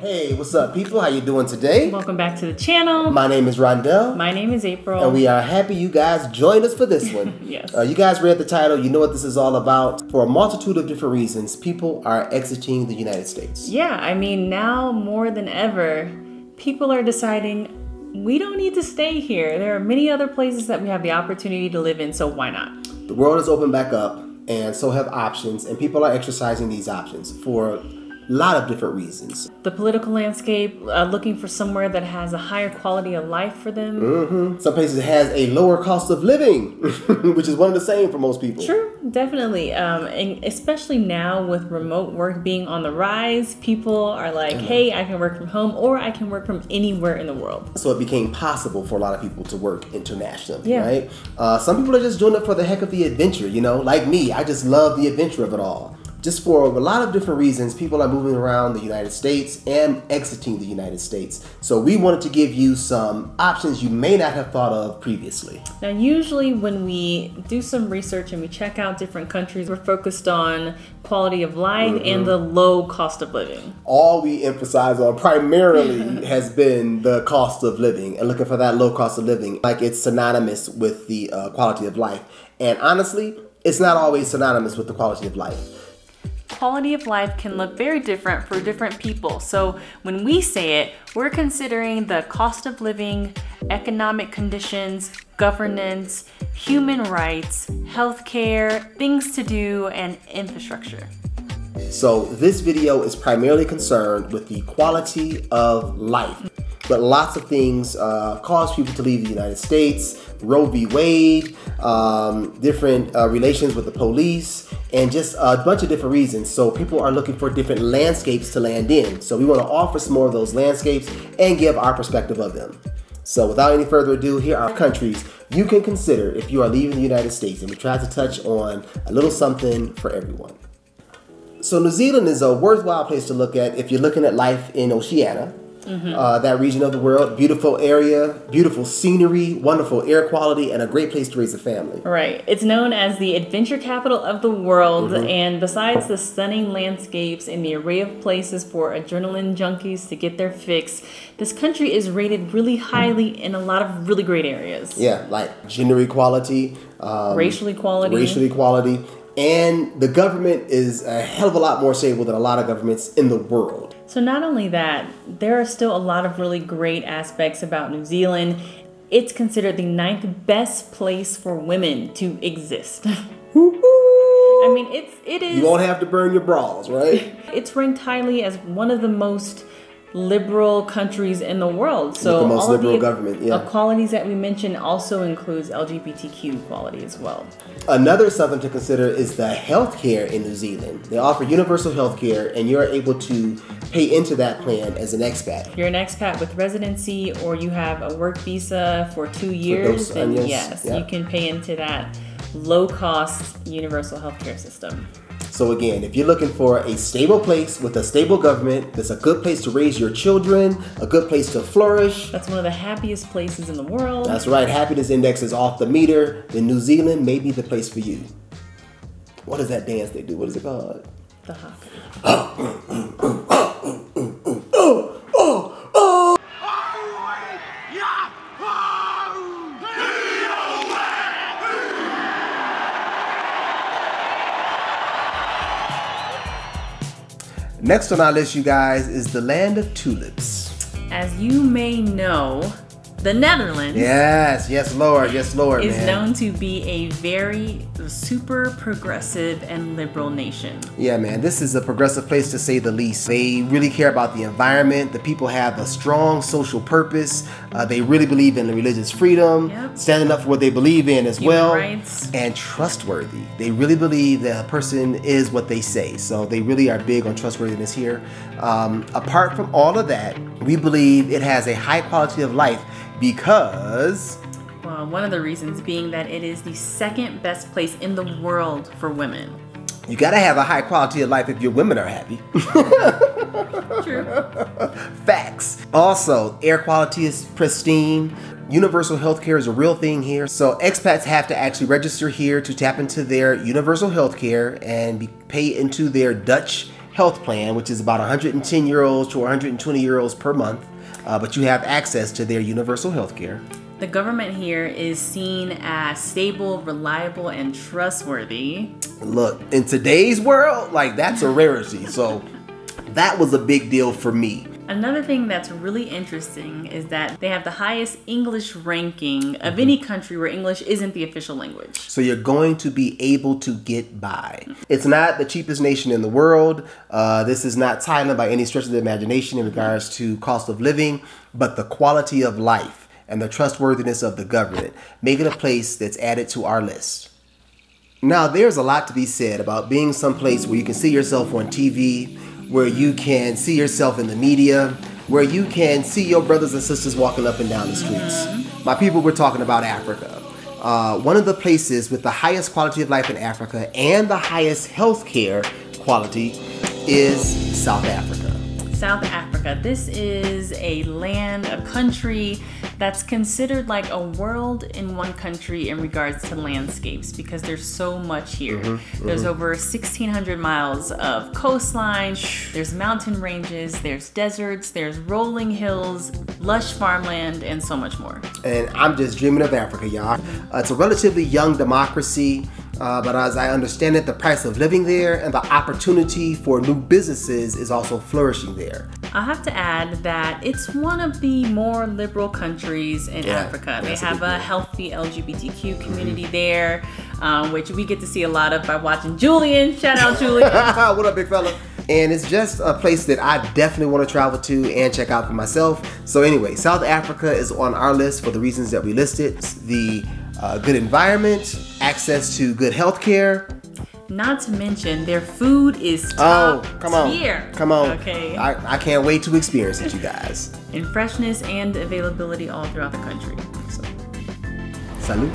Hey, what's up people? How you doing today? Welcome back to the channel. My name is Rondell. My name is April. And we are happy you guys joined us for this one. Yes. You guys read the title. You know what this is all about. For a multitude of different reasons, people are exiting the United States. Yeah, I mean, now more than ever, people are deciding we don't need to stay here. There are many other places that we have the opportunity to live in, so why not? The world is opened back up, and so have options, and people are exercising these options for lot of different reasons. The political landscape, looking for somewhere that has a higher quality of life for them. Mm-hmm. Some places has a lower cost of living, which is one of the same for most people. Sure, definitely. And especially now with remote work being on the rise, people are like, hey, I can work from home or I can work from anywhere in the world. So it became possible for a lot of people to work internationally, right? Some people are just doing it for the heck of the adventure, you know? Like me, I just love the adventure of it all. Just for a lot of different reasons, people are moving around the United States and exiting the United States. So we wanted to give you some options you may not have thought of previously. Now, usually when we do some research and we check out different countries, we're focused on quality of life and the low cost of living. All we emphasize on primarily has been the cost of living and looking for that low cost of living, like it's synonymous with the quality of life. And honestly, it's not always synonymous with the quality of life. Quality of life can look very different for different people. So when we say it, we're considering the cost of living, economic conditions, governance, human rights, healthcare, things to do, and infrastructure. So this video is primarily concerned with the quality of life. But lots of things cause people to leave the United States, Roe v. Wade, different relations with the police, and just a bunch of different reasons. So people are looking for different landscapes to land in. So we want to offer some more of those landscapes and give our perspective of them. So without any further ado, here are countries you can consider if you are leaving the United States. And we try to touch on a little something for everyone. So New Zealand is a worthwhile place to look at if you're looking at life in Oceania. That region of the world, beautiful area, beautiful scenery, wonderful air quality, and a great place to raise a family. Right. It's known as the adventure capital of the world, and besides the stunning landscapes and the array of places for adrenaline junkies to get their fix, this country is rated really highly in a lot of really great areas. Yeah, like gender equality, racial equality. And the government is a hell of a lot more stable than a lot of governments in the world. So not only that, there are still a lot of really great aspects about New Zealand. It's considered the 9th best place for women to exist. I mean, it is. You won't have to burn your bras, right? It's ranked highly as one of the most liberal countries in the world. So the most liberal government, yeah. Equalities that we mentioned also includes LGBTQ equality as well. Another something to consider is the healthcare in New Zealand. They offer universal healthcare, and you're able to pay into that plan as an expat. You're an expat with residency, or you have a work visa for 2 years, and yes, you can pay into that low-cost universal healthcare system. So again, if you're looking for a stable place with a stable government, that's a good place to raise your children, a good place to flourish. That's one of the happiest places in the world. That's right. Happiness index is off the meter. Then New Zealand may be the place for you. What is that dance they do? What is it called? The haka. Next on our list, you guys, is the land of tulips. As you may know, the Netherlands. Yes, Lord. Is known to be a very super progressive and liberal nation. Yeah, man, this is a progressive place to say the least. They really care about the environment. The people have a strong social purpose. They really believe in the religious freedom, standing up for what they believe in as well, rights. And trustworthy. They really believe that a person is what they say. So they really are big on trustworthiness here. Apart from all of that, we believe it has a high quality of life because... Well, one of the reasons being that it is the 2nd best place in the world for women. You gotta have a high quality of life if your women are happy. True. Facts. Also, air quality is pristine. Universal health care is a real thing here. So expats have to actually register here to tap into their universal health care and be paid into their Dutch health plan, which is about 110 euros to 120 euros per month. But you have access to their universal health care. The government here is seen as stable, reliable, and trustworthy. Look, in today's world, like, that's a rarity. So that was a big deal for me. Another thing that's really interesting is that they have the highest English ranking of any country where English isn't the official language. So you're going to be able to get by. It's not the cheapest nation in the world. This is not Thailand by any stretch of the imagination in regards to cost of living, but the quality of life and the trustworthiness of the government make it a place that's added to our list. Now, there's a lot to be said about being someplace where you can see yourself on TV, where you can see yourself in the media, where you can see your brothers and sisters walking up and down the streets. My people, we're talking about Africa. One of the places with the highest quality of life in Africa and the highest healthcare quality is South Africa. South Africa. This is a land, a country that's considered like a world in one country in regards to landscapes because there's so much here. There's over 1,600 miles of coastline, there's mountain ranges, there's deserts, there's rolling hills, lush farmland, and so much more. And I'm just dreaming of Africa, y'all. It's a relatively young democracy. But as I understand it, the price of living there and the opportunity for new businesses is also flourishing there. I'll have to add that it's one of the more liberal countries in Africa. They have a healthy LGBTQ community there, which we get to see a lot of by watching Julian. Shout out Julian. What up, big fella? And it's just a place that I definitely want to travel to and check out for myself. So anyway, South Africa is on our list for the reasons that we listed. The good environment, access to good health care. Not to mention, their food is top tier. Come on. Okay. I can't wait to experience it, you guys. And freshness and availability all throughout the country. So. Salud.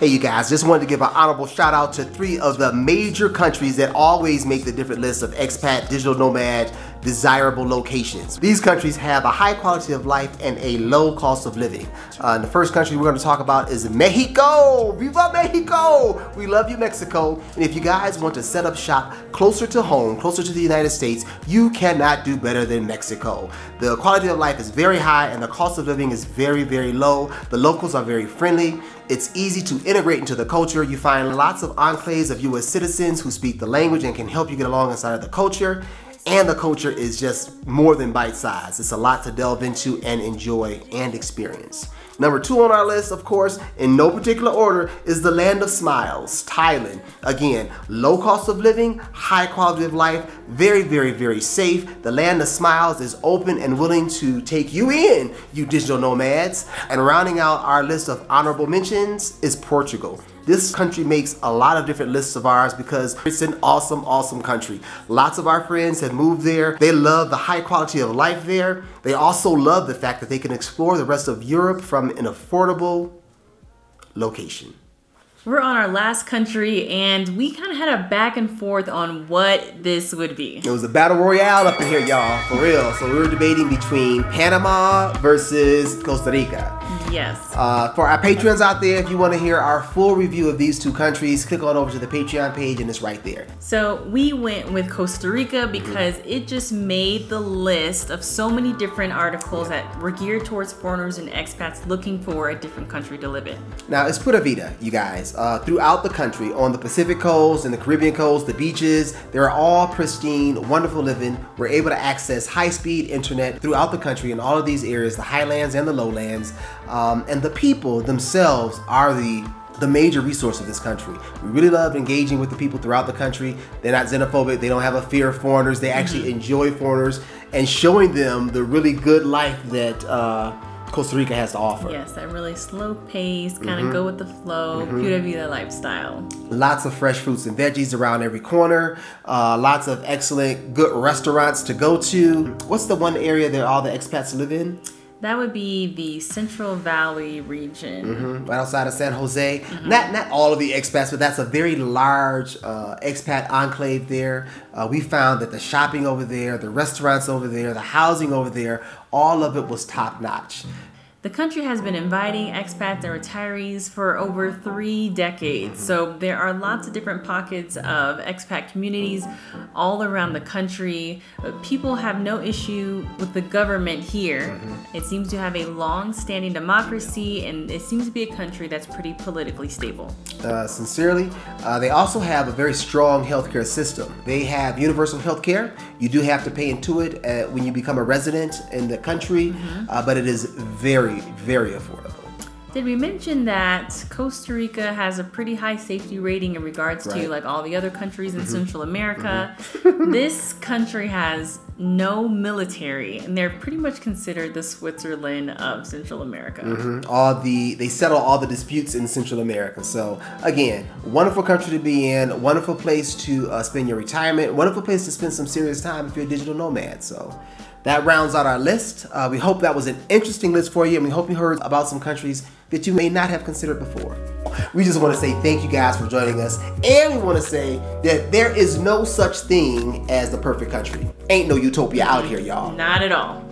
Hey, you guys, just wanted to give an honorable shout out to three of the major countries that always make the different lists of expat, digital nomad, desirable locations. These countries have a high quality of life and a low cost of living. The first country we're going to talk about is Mexico. Viva Mexico! We love you, Mexico. And if you guys want to set up shop closer to home, closer to the United States, you cannot do better than Mexico. The quality of life is very high and the cost of living is very, very low. The locals are very friendly. It's easy to integrate into the culture. You find lots of enclaves of U.S. citizens who speak the language and can help you get along inside of the culture. And the culture is just more than bite-sized. It's a lot to delve into and enjoy and experience. Number two on our list, of course, in no particular order, is the land of smiles, Thailand. Again, low cost of living, high quality of life, very, very, very safe. The land of smiles is open and willing to take you in, you digital nomads. And rounding out our list of honorable mentions is Portugal. This country makes a lot of different lists of ours because it's an awesome, awesome country. Lots of our friends have moved there. They love the high quality of life there. They also love the fact that they can explore the rest of Europe from an affordable location. We're on our last country, and we kind of had a back and forth on what this would be. It was a battle royale up in here, y'all, for real. So we were debating between Panama versus Costa Rica. Yes. For our patrons out there, if you want to hear our full review of these two countries, click on over to the Patreon page, and it's right there. So we went with Costa Rica because it just made the list of so many different articles that were geared towards foreigners and expats looking for a different country to live in. Now, it's Pura Vida, you guys. Throughout the country, on the Pacific coast and the Caribbean coast, the beaches, they're all pristine, wonderful living. We're able to access high-speed internet throughout the country in all of these areas, the highlands and the lowlands. And the people themselves are the major resource of this country. We really love engaging with the people throughout the country. They're not xenophobic. They don't have a fear of foreigners. They actually enjoy foreigners and showing them the really good life that Costa Rica has to offer. Yes, that really slow pace, kind of go with the flow, Pura Vida lifestyle. Lots of fresh fruits and veggies around every corner. Lots of excellent, good restaurants to go to. What's the one area that all the expats live in? That would be the Central Valley region. Mm-hmm. Right outside of San Jose. Mm-hmm. Not all of the expats, but that's a very large expat enclave there. We found that the shopping over there, the restaurants over there, the housing over there, all of it was top-notch. The country has been inviting expats and retirees for over 3 decades. So there are lots of different pockets of expat communities all around the country. People have no issue with the government here. It seems to have a long-standing democracy, and it seems to be a country that's pretty politically stable. Sincerely, they also have a very strong healthcare system. They have universal healthcare. You do have to pay into it when you become a resident in the country, but it is very, very affordable. Did we mention that Costa Rica has a pretty high safety rating in regards to like all the other countries in Central America? This country has no military, and they're pretty much considered the Switzerland of Central America. They settle all the disputes in Central America. So again, wonderful country to be in, wonderful place to spend your retirement, wonderful place to spend some serious time if you're a digital nomad. So that rounds out our list. We hope that was an interesting list for you, and we hope you heard about some countries that you may not have considered before. We just want to say thank you guys for joining us, and we want to say that there is no such thing as the perfect country. Ain't no utopia out here, y'all. Not at all.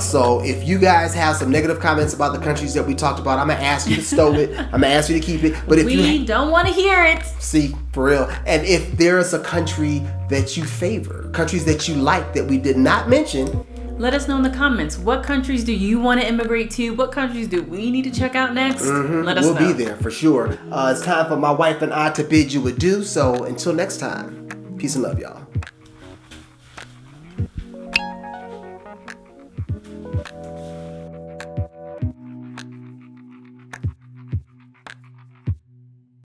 So if you guys have some negative comments about the countries that we talked about, I'm going to ask you to stow it. I'm going to ask you to keep it. But if we don't want to hear it. See, for real. And if there is a country that you favor, countries that you like that we did not mention, let us know in the comments. What countries do you want to immigrate to? What countries do we need to check out next? Let us know. We'll be there for sure. It's time for my wife and I to bid you adieu. So until next time, peace and love, y'all.